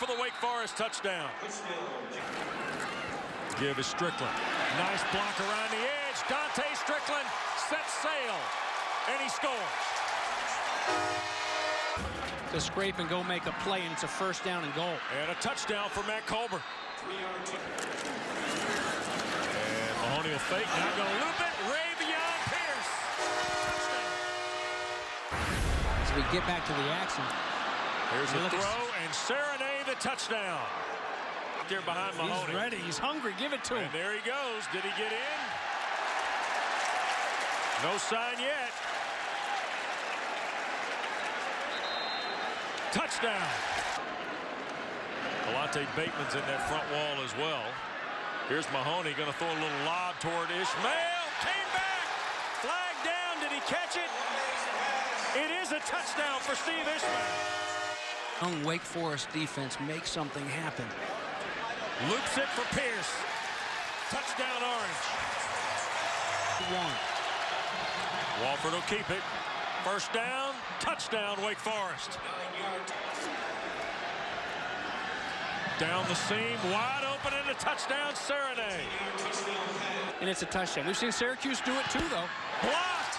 for the Wake Forest touchdown. Give is Strickland. Nice block around the edge. Dante Strickland sets sail, and he scores. To scrape and go make a play, and it's a first down and goal. And a touchdown for Matt Colbert. And Mahoney will fake. Now going to loop it. Rayvion Pierce. As we get back to the action. Here's the throw, and Saraday the touchdown. Up there behind Mahoney. He's ready. He's hungry. Give it to him. And there he goes. Did he get in? No sign yet. Touchdown. Elate Bateman's in that front wall as well. Here's Mahoney going to throw a little lob toward Ishmael. Came back. Flag down. Did he catch it? It is a touchdown for Steve Ishmael. On Wake Forest defense, make something happen. Loops it for Pierce. Touchdown Orange. Wolford will keep it. First down, touchdown, Wake Forest. Down the seam, wide open, and a touchdown, Saraday. And it's a touchdown. We've seen Syracuse do it too, though. Blocked.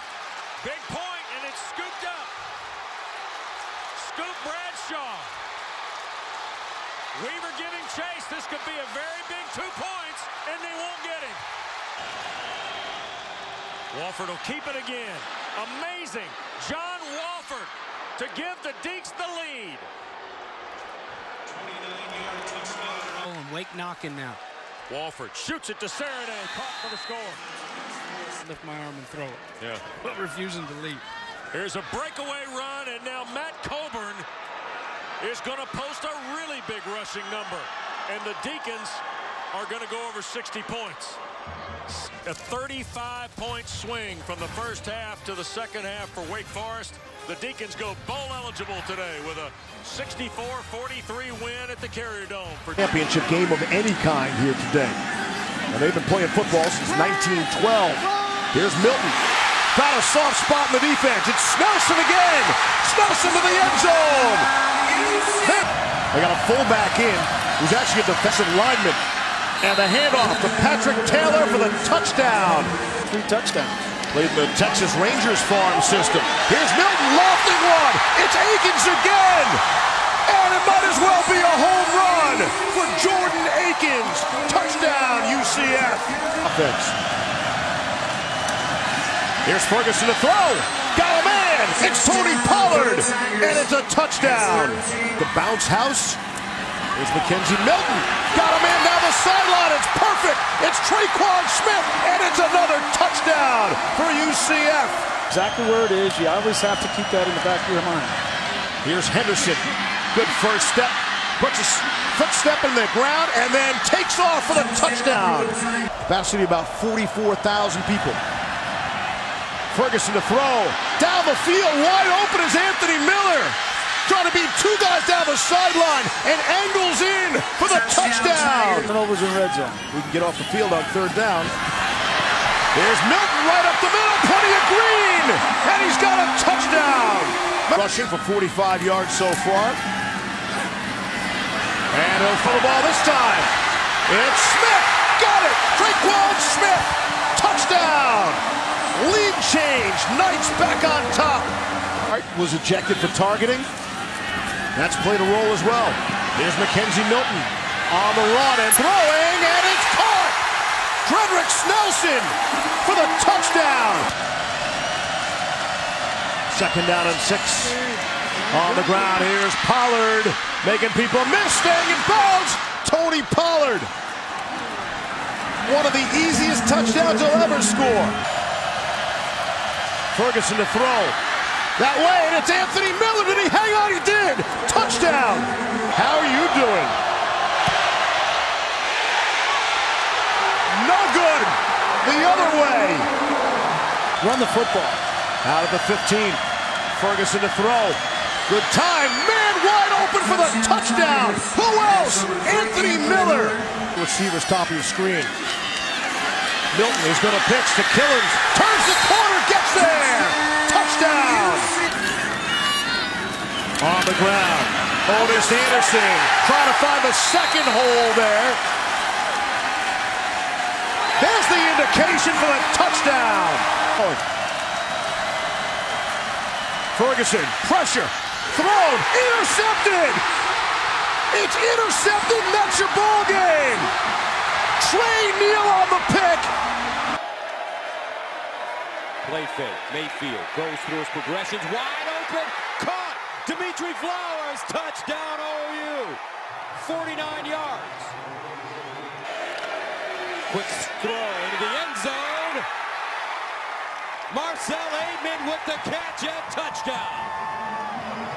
Big point, and it's scooped up. Scoop Bradshaw. Weaver giving chase. This could be a very big 2 points, and they won't get him. Wolford will keep it again. Amazing. John Wolford to give the Deeks the lead. Oh, and Wake knocking now. Wolford shoots it to Saraday. Caught for the score. Lift my arm and throw it. Yeah. But refusing to leave. Here's a breakaway run, and now Matt Colburn is going to post a really big rushing number. And the Deacons are going to go over 60 points. A 35-point swing from the first half to the second half for Wake Forest. The Deacons go bowl eligible today with a 64-43 win at the Carrier Dome. For championship game of any kind here today. And they've been playing football since 1912. Here's Milton. Found a soft spot in the defense. It's Snelson again. Snelson to the end zone. They got a fullback in who's actually a defensive lineman. And the handoff to Patrick Taylor for the touchdown. 3 touchdowns. Played the Texas Rangers farm system. Here's Milton lofting one. It's Akins again. And it might as well be a home run for Jordan Akins. Touchdown, UCF. Offense. Here's Ferguson to throw. Got a man. It's Tony Pollard. And it's a touchdown. The bounce house. Here's McKenzie Milton. Got him in down the sideline. It's perfect. It's Tre'Quan Smith, and it's another touchdown for UCF. Exactly where it is. You always have to keep that in the back of your mind. Here's Henderson. Good first step. Puts his footstep in the ground and then takes off for the touchdown. Capacity about 44,000 people. Ferguson to throw. Down the field, wide open is Anthony Miller. Trying to beat 2 guys down the sideline and angles in for the touchdown. Turnovers in red zone. We can get off the field on 3rd down. There's Milton right up the middle. Plenty of green. And he's got a touchdown. Rushing for 45 yards so far. And he'll throw the ball this time. It's Smith. Got it. Tre'Quan Smith. Touchdown. Lead change. Knights back on top. Wright was ejected for targeting. That's played a role as well. Here's McKenzie Milton on the run and throwing, and it's caught! Frederick Snelson for the touchdown! 2nd down and 6 on the ground. Here's Pollard making people miss, staying in bounds. Tony Pollard. One of the easiest touchdowns he'll ever score. Ferguson to throw. That way, and it's Anthony Miller. Did he hang on? He did. Touchdown. How are you doing? No good. The other way. Run the football. Out of the 15. Ferguson to throw. Good time. Man wide open for the touchdown. Who else? Anthony Miller. Receivers top of the screen. Milton is going to pitch to Killens. Turns the corner. Gets there. Touchdown. On the ground. Oh, there's Anderson trying to find the second hole there. There's the indication for a touchdown. Ferguson, pressure, thrown, intercepted. It's intercepted, that's your ball game. Trey Neal on the pick. Play fake, Mayfield goes through his progressions, wide open, caught. Demetri Flowers, touchdown OU, 49 yards. Quick throw into the end zone. Marcel Aitman with the catch and touchdown.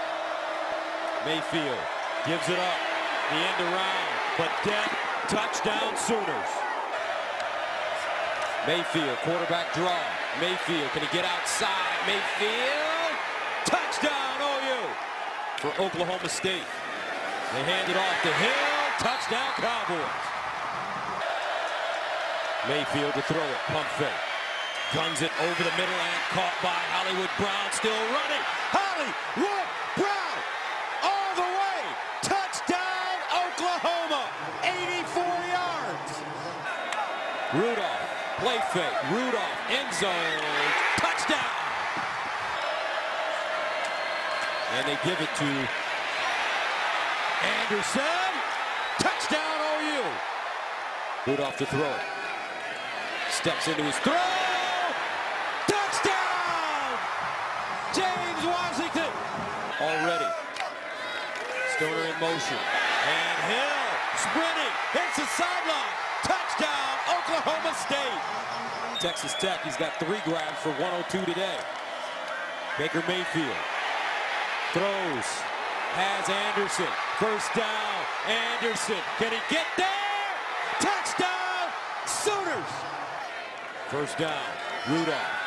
Mayfield gives it up, the end around, but dead, touchdown Sooners. Mayfield, quarterback draw. Mayfield, can he get outside? Mayfield, touchdown OU for Oklahoma State. They hand it off to Hill, touchdown Cowboys. Mayfield to throw it, pump fake. Guns it over the middle and caught by Hollywood Brown, still running. Hollywood Brown, all the way, touchdown Oklahoma, 84 yards. Rudolph. Play fake, Rudolph, end zone, touchdown! And they give it to Anderson, touchdown OU! Rudolph to throw it, steps into his throw, touchdown! James Washington, already, Stoner in motion, and Hill, sprinting, hits the sideline, touchdown! Oklahoma State. Texas Tech, he's got 3 grabs for 102 today. Baker Mayfield throws, has Anderson, first down, Anderson, can he get there? Touchdown, Sooners. First down, Rudolph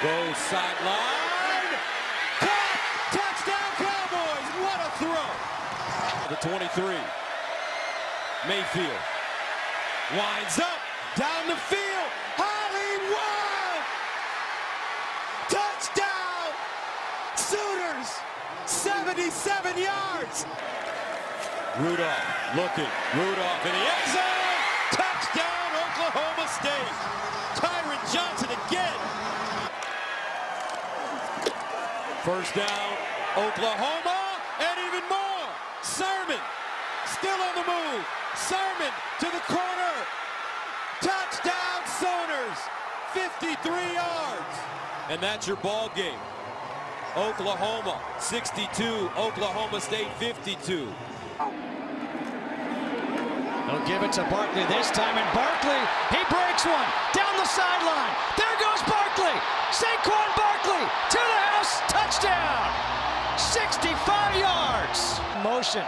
goes sideline, caught, touchdown Cowboys, what a throw. The 23, Mayfield winds up. Down the field, Hollywood! Touchdown! Sooners, 77 yards! Rudolph looking, Rudolph in the end zone! Touchdown, Oklahoma State! Tyron Johnson again! First down, Oklahoma, and even more! Sermon, still on the move! Sermon to the corner! Touchdown Sooners, 53 yards. And that's your ball game. Oklahoma 62, Oklahoma State 52. They'll give it to Barkley this time, and Barkley, he breaks one down the sideline. There goes Barkley, Saquon Barkley to the house, touchdown, 65 yards. Motion.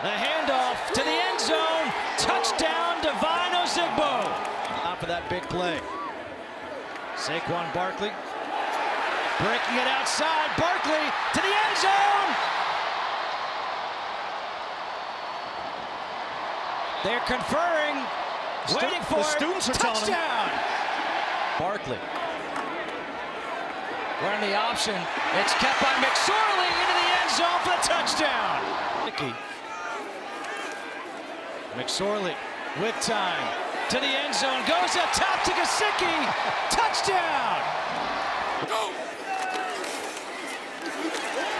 The handoff to the end zone, touchdown Devine Ozigbo. Top of that big play. Saquon Barkley, breaking it outside, Barkley to the end zone. They're conferring, waiting for it, touchdown. Barkley, running the option, it's kept by McSorley into the end zone for the touchdown. McSorley with time to the end zone, goes up top to Gesicki, touchdown! Go.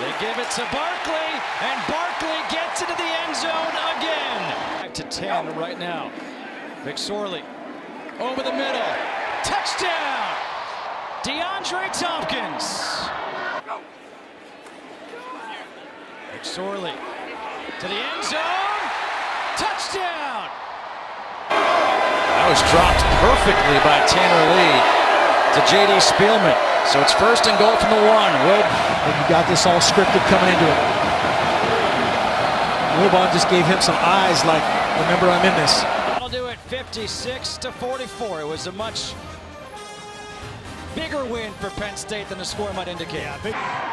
They give it to Barkley, and Barkley gets into the end zone again. Back to 10 right now. McSorley over the middle, touchdown! DeAndre Tompkins. Go. McSorley to the end zone. Touchdown! That was dropped perfectly by Tanner Lee to J.D. Spielman. So it's first and goal from the 1. Wood. And you got this all scripted coming into it. Wilbon just gave him some eyes like, remember, I'm in this. I'll do it 56-44. It was a much bigger win for Penn State than the score might indicate. Yeah,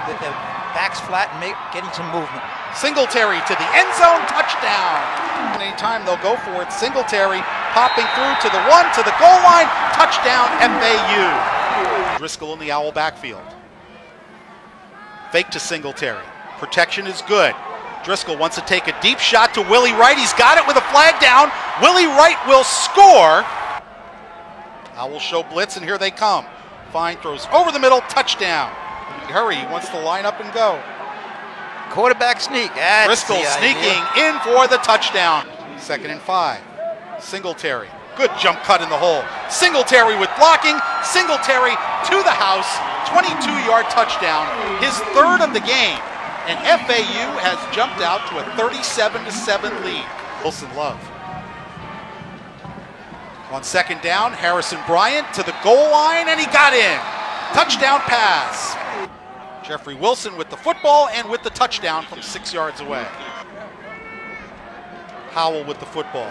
the backs flat and getting some movement. Singletary to the end zone, touchdown. Anytime they'll go for it, Singletary popping through to the 1, to the goal line, touchdown FAU. Driskel in the owl backfield. Fake to Singletary. Protection is good. Driskel wants to take a deep shot to Willie Wright. He's got it with a flag down. Willie Wright will score. Owls show blitz, and here they come. Fine throws over the middle, touchdown. Hurry, he wants to line up and go. Quarterback sneak. Driskel sneaking in for the touchdown. 2nd and 5. Singletary. Good jump cut in the hole. Singletary with blocking. Singletary to the house. 22-yard touchdown. His 3rd of the game. And FAU has jumped out to a 37-7 lead. Wilson Love. On 2nd down, Harrison Bryant to the goal line, and he got in. Touchdown pass. Jeffrey Wilson with the football and with the touchdown from 6 yards away. Howell with the football.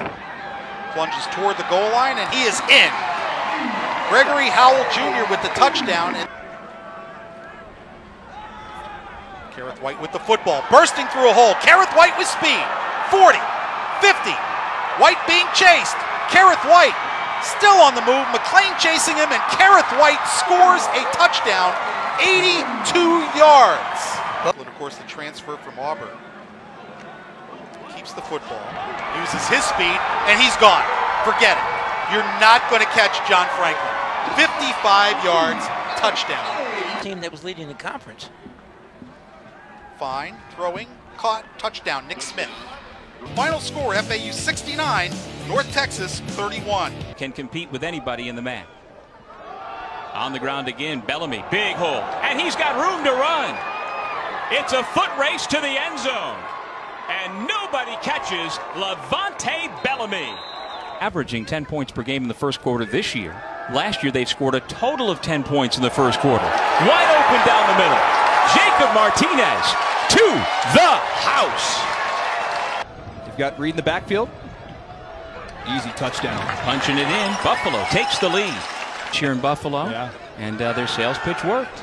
Plunges toward the goal line, and he is in. Gregory Howell Jr. with the touchdown. And Kerrith Whyte with the football, bursting through a hole. Kerrith Whyte with speed. 40, 50. Whyte being chased. Kerrith Whyte still on the move. McLean chasing him, and Kerrith Whyte scores a touchdown, 82 yards. And of course, the transfer from Auburn. Keeps the football, uses his speed, and he's gone. Forget it. You're not going to catch John Franklin. 55 yards, touchdown. Team that was leading the conference. Fine, throwing, caught, touchdown, Nick Smith. Final score, FAU 69, North Texas 31. Can compete with anybody in the MAC. On the ground again, Bellamy, big hole, and he's got room to run. It's a foot race to the end zone, and nobody catches Levante Bellamy. Averaging 10 points per game in the first quarter this year. Last year they scored a total of 10 points in the first quarter. Wide open down the middle. Jacob Martinez to the house. You've got Reed in the backfield. Easy touchdown. Punching it in. Buffalo takes the lead. Cheering Buffalo. Yeah. And their sales pitch worked.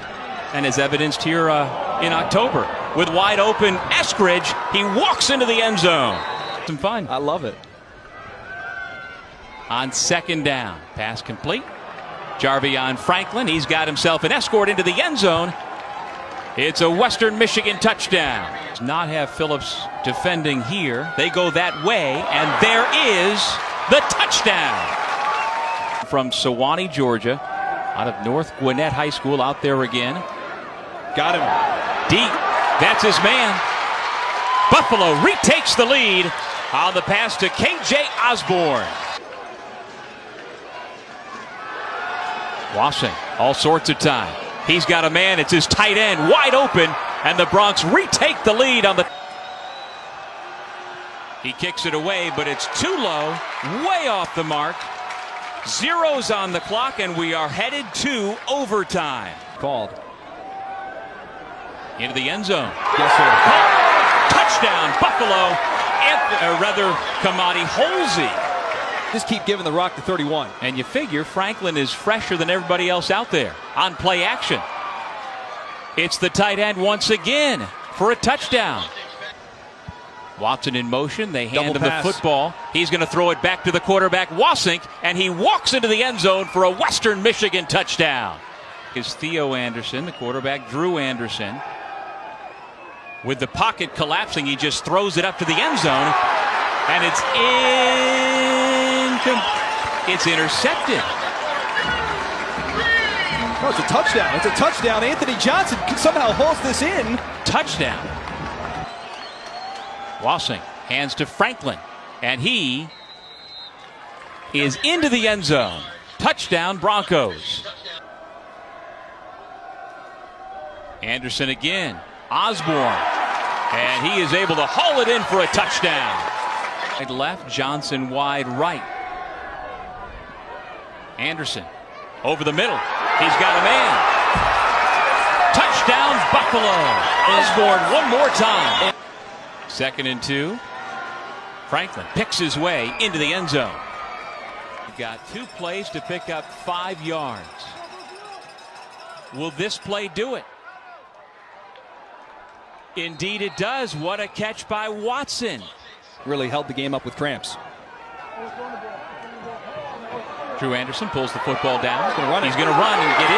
And as evidenced here in October, with wide open Eskridge, he walks into the end zone. Some fun. I love it. On 2nd down, pass complete. Jarvion Franklin, he's got himself an escort into the end zone. It's a Western Michigan touchdown. Does not have Phillips defending here. They go that way, and there is the touchdown. From Sewanee, Georgia, out of North Gwinnett High School, out there again. Got him deep. That's his man. Buffalo retakes the lead on the pass to KJ Osborne. Washing all sorts of time. He's got a man. It's his tight end wide open, and the Bronx retake the lead on the. He kicks it away, but it's too low, way off the mark. Zeros on the clock, and we are headed to overtime. Called. Into the end zone. Yes, sir. Touchdown, Buffalo. Kamadi Holsey. Just keep giving the rock to 31. And you figure Franklin is fresher than everybody else out there on play action. It's the tight end once again for a touchdown. Watson in motion. They hand him the football. He's going to throw it back to the quarterback, Wasink, and he walks into the end zone for a Western Michigan touchdown. Is Theo Anderson, the quarterback, Drew Anderson. With the pocket collapsing, he just throws it up to the end zone, and it's intercepted. Oh, it's a touchdown. It's a touchdown. Anthony Johnson somehow holds this in. Touchdown. Wasing hands to Franklin, and he is into the end zone. Touchdown, Broncos. Anderson again, Osborne, and he is able to haul it in for a touchdown. Wide left, Johnson wide right. Anderson over the middle, he's got a man. Touchdown Buffalo, Osborne one more time. 2nd and 2, Franklin picks his way into the end zone. You've got 2 plays to pick up 5 yards. Will this play do it? Indeed it does. What a catch by Watson. Really held the game up with cramps. Drew Anderson pulls the football down. He's going to run and get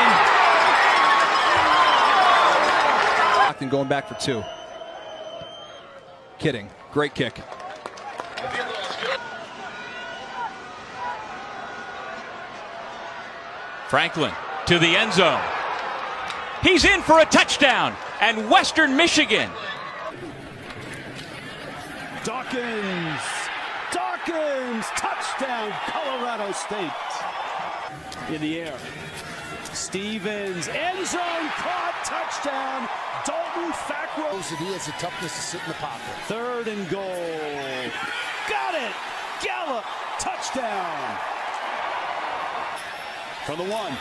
in. Going back for 2. kidding. Great kick. Franklin to the end zone. He's in for a touchdown, and Western Michigan. Dawkins. Dawkins, touchdown, Colorado State. In the air. Stevens, end zone, caught, touchdown. Dalton Fackrell. He has the toughness to sit in the pocket. Third and goal. Got it. Gallup, touchdown. From the one.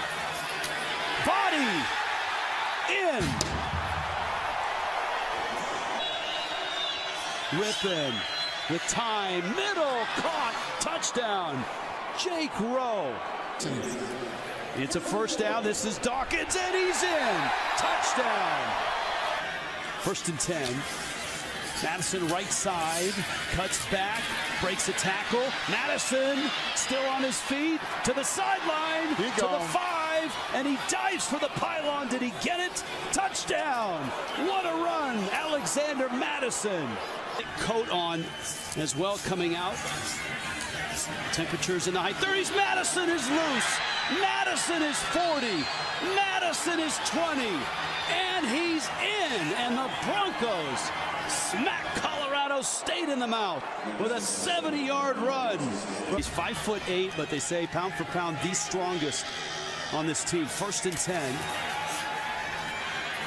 Body. In. Rippin. With time. Middle. Caught. Touchdown. Jake Rowe. It's a first down. This is Dawkins, and he's in. Touchdown. First and 10. Madison right side, cuts back, breaks a tackle. Madison still on his feet, to the sideline, to the 5, and he dives for the pylon. Did he get it? Touchdown! What a run, Alexander Madison. Coat on as well coming out. Temperatures in the high 30s. Madison is loose. Madison is 40. Madison is 20. And he's in, and the Broncos smack Colorado State in the mouth with a 70-yard run. He's 5'8", but they say pound for pound the strongest on this team. First and 10.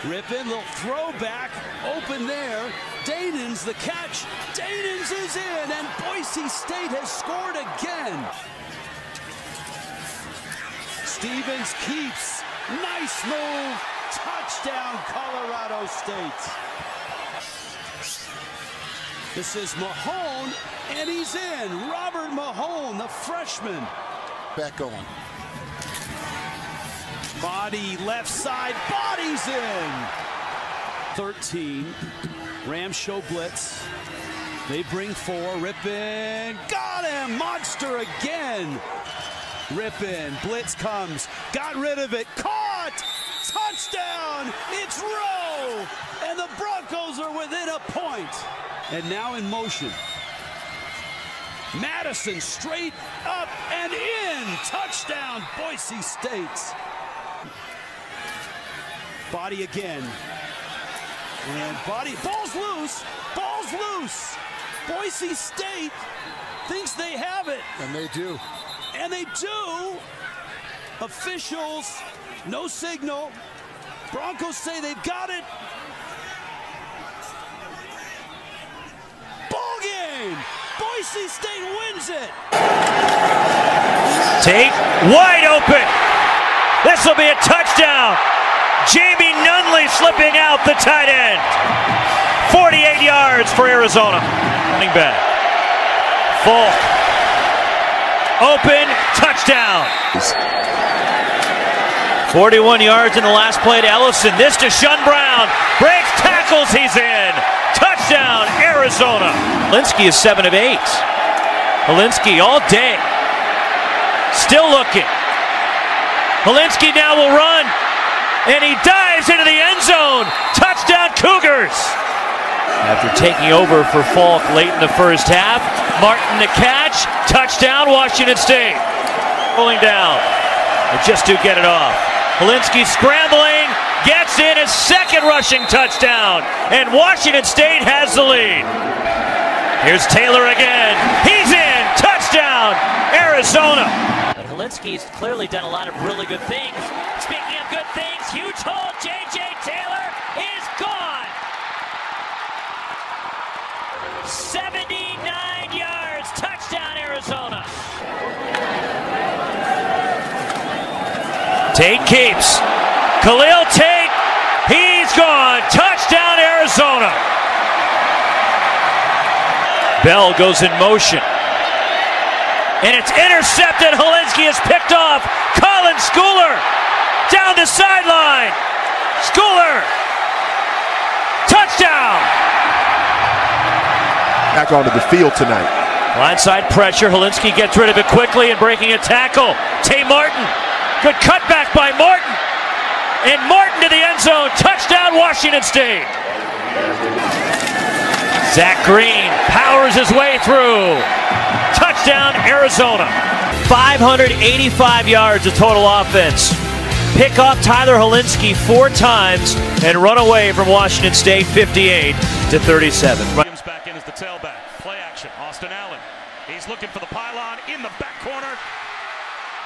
Rippin, little throwback, open there. Daden's the catch. Daden's is in, and Boise State has scored again. Stevens keeps. Nice move. Touchdown, Colorado State. This is Mahone, and he's in. Robert Mahone, the freshman. Back on. Body left side, body's in. 13. Rams show blitz. They bring 4. Rippin. Got him. Monster again. Rippin. Blitz comes. Got rid of it. Caught. Touchdown. It's Rowe. And the Broncos are within a point. And now in motion. Madison straight up and in. Touchdown, Boise State. Body again. And body. Ball's loose. Ball's loose. Boise State thinks they have it. And they do. And they do. Officials, no signal. Broncos say they've got it. Boise State wins it. Tate wide open. This will be a touchdown. Jamie Nunley slipping out, the tight end. 48 yards for Arizona. Running back. Full. Open. Touchdown. 41 yards in the last play to Ellison. This to Shun Brown. Breaks tackles. He's in. Touchdown, Arizona. Linsky is 7 of 8. Linsky all day. Still looking. Linsky now will run. And he dives into the end zone. Touchdown, Cougars. After taking over for Falk late in the first half, Martin the catch. Touchdown, Washington State. Pulling down. They just do get it off. Linsky scrambling. Gets in his second rushing touchdown, and Washington State has the lead. Here's Taylor again. He's in. Touchdown, Arizona. But Holinsky's clearly done a lot of really good things. Speaking of good things, huge hole. J.J. Taylor is gone. 79 yards. Touchdown, Arizona. Tate keeps. Khalil Tate, he's gone. Touchdown, Arizona. Bell goes in motion. And it's intercepted. Holinsky is picked off. Colin Schooler down the sideline. Schooler. Touchdown. Back onto the field tonight. Blindside pressure. Holinsky gets rid of it quickly and breaking a tackle. Tay Martin. Good cutback by Martin. And Martin to the end zone. Touchdown, Washington State. Zach Green powers his way through. Touchdown, Arizona. 585 yards of total offense. Pick off Tyler Hilinski 4 times and run away from Washington State 58-37. Comes back in as the tailback. Play action. Austin Allen. He's looking for the pylon in the back corner.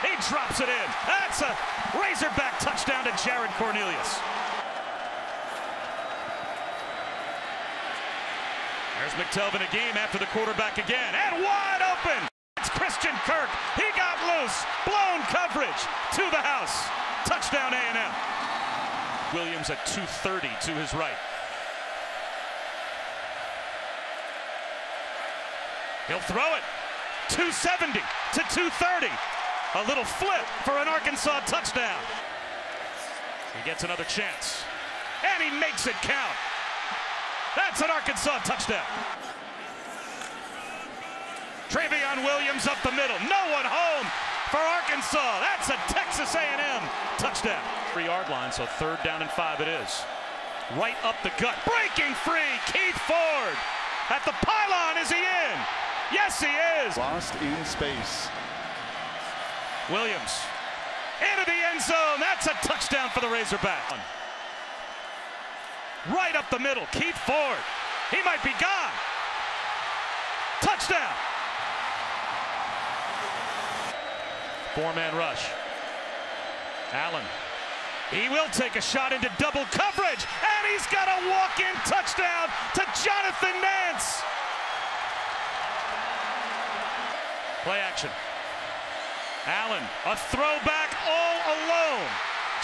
He drops it in. That's a Razorback touchdown to Jared Cornelius. There's McTelvin again after the quarterback again. And wide open. It's Christian Kirk. He got loose. Blown coverage to the house. Touchdown A&M. Williams at 230 to his right. He'll throw it. 270 to 230. A little flip for an Arkansas touchdown. He gets another chance. And he makes it count. That's an Arkansas touchdown. Travion Williams up the middle. No one home for Arkansas. That's a Texas A&M touchdown. 3-yard line, so 3rd down and 5 it is. Right up the gut. Breaking free, Keith Ford. At the pylon, is he in? Yes, he is. Lost in space. Williams into the end zone. That's a touchdown for the Razorback. Right up the middle, Keith Ford. He might be gone. Touchdown. 4-man rush. Allen. He will take a shot into double coverage, and he's got a walk-in touchdown to Jonathan Nance. Play action. Allen, a throwback all alone.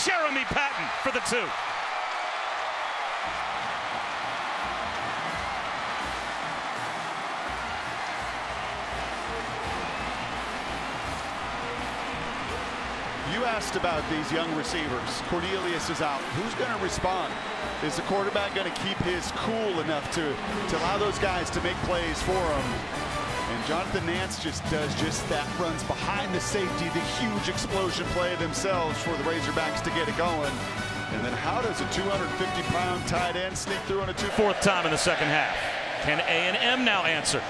Jeremy Patton for the 2. You asked about these young receivers. Cornelius is out. Who's going to respond? Is the quarterback going to keep his cool enough to allow those guys to make plays for him? And Jonathan Nance does just that. Runs behind the safety, the huge explosion play themselves for the Razorbacks to get it going. And then how does a 250-pound tight end sneak through on a 4th time in the second half? Can A&M now answer?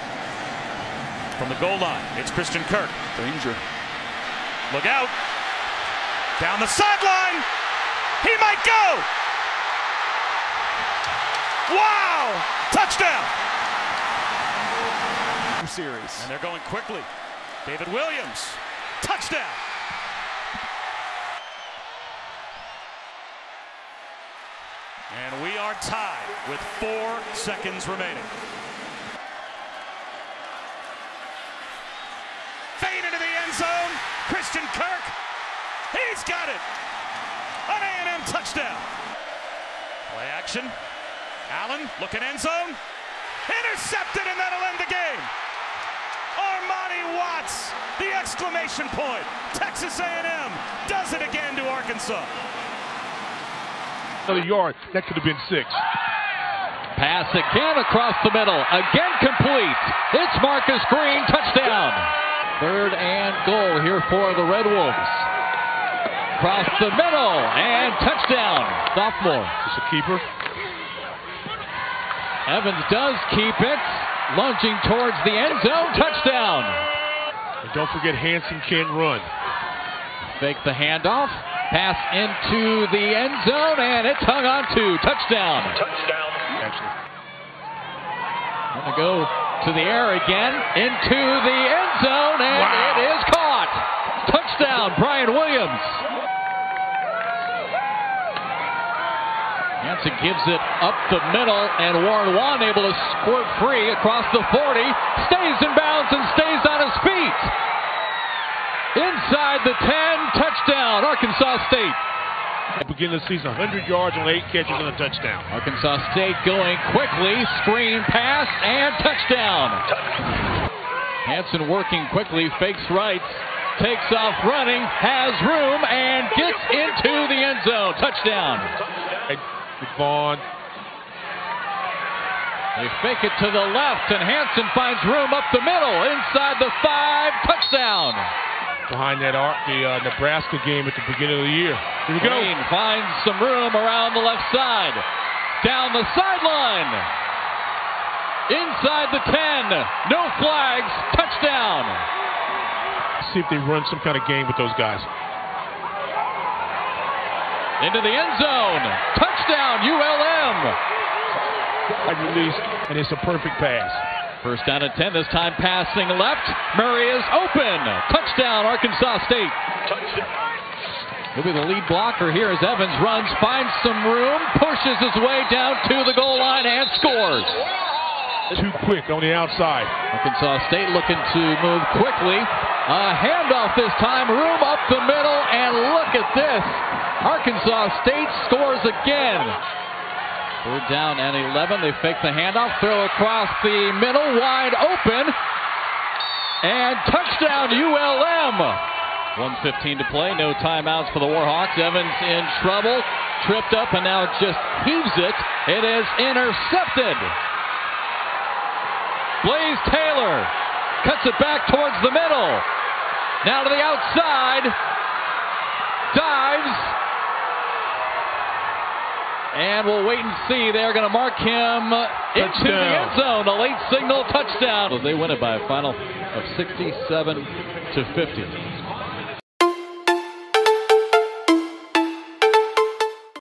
From the goal line, it's Christian Kirk. Danger. Look out. Down the sideline, he might go! Wow! Touchdown! Series. And they're going quickly. David Williams, touchdown! And we are tied with 4 seconds remaining. Fade into the end zone, Christian Kirk. He's got it! An A&M touchdown! Play action. Allen looking end zone. Intercepted, and that'll end the game! Armani Watts, the exclamation point! Texas A&M does it again to Arkansas. Another yard, that could have been 6. Pass again across the middle, again complete. It's Marcus Green, touchdown! 3rd and goal here for the Red Wolves. Across the middle, and touchdown, sophomore. Is this a keeper? Evans does keep it, lunging towards the end zone, touchdown. And don't forget, Hanson can't run. Fake the handoff, pass into the end zone, and it's hung on to, touchdown. Touchdown. Actually. Gonna go to the air again, into the end zone, and wow. It is caught. Touchdown, Brian Williams. Hanson gives it up the middle, and Warren Wan able to squirt free across the 40, stays in bounds and stays on his feet. Inside the 10, touchdown, Arkansas State. Beginning of the season, 100 yards on 8 catches and a touchdown. Arkansas State going quickly, screen pass, and touchdown. Hanson working quickly, fakes right, takes off running, has room, and gets into the end zone, touchdown. McVaughn. They fake it to the left, and Hanson finds room up the middle, inside the 5, touchdown. Behind that arc, the Nebraska game at the beginning of the year. Here we go. Green finds some room around the left side. Down the sideline. Inside the 10. No flags. Touchdown. See if they run some kind of game with those guys. Into the end zone. Touchdown, ULM. Wide release, and it's a perfect pass. First down at 10, this time passing left. Murray is open. Touchdown, Arkansas State. Touchdown. He'll be the lead blocker here as Evans runs, finds some room, pushes his way down to the goal line and scores. Too quick on the outside. Arkansas State looking to move quickly. A handoff this time, room up the middle, and look at this. Arkansas State scores again. Third down and 11. They fake the handoff, throw across the middle, wide open, and touchdown ULM. 1:15 to play, no timeouts for the Warhawks. Evans in trouble, tripped up, and now just heaves it. It is intercepted. Blaze Taylor cuts it back towards the middle. Now to the outside, dives. And we'll wait and see. They're going to mark him into the end zone. A late signal touchdown. Well, they win it by a final of 67-50.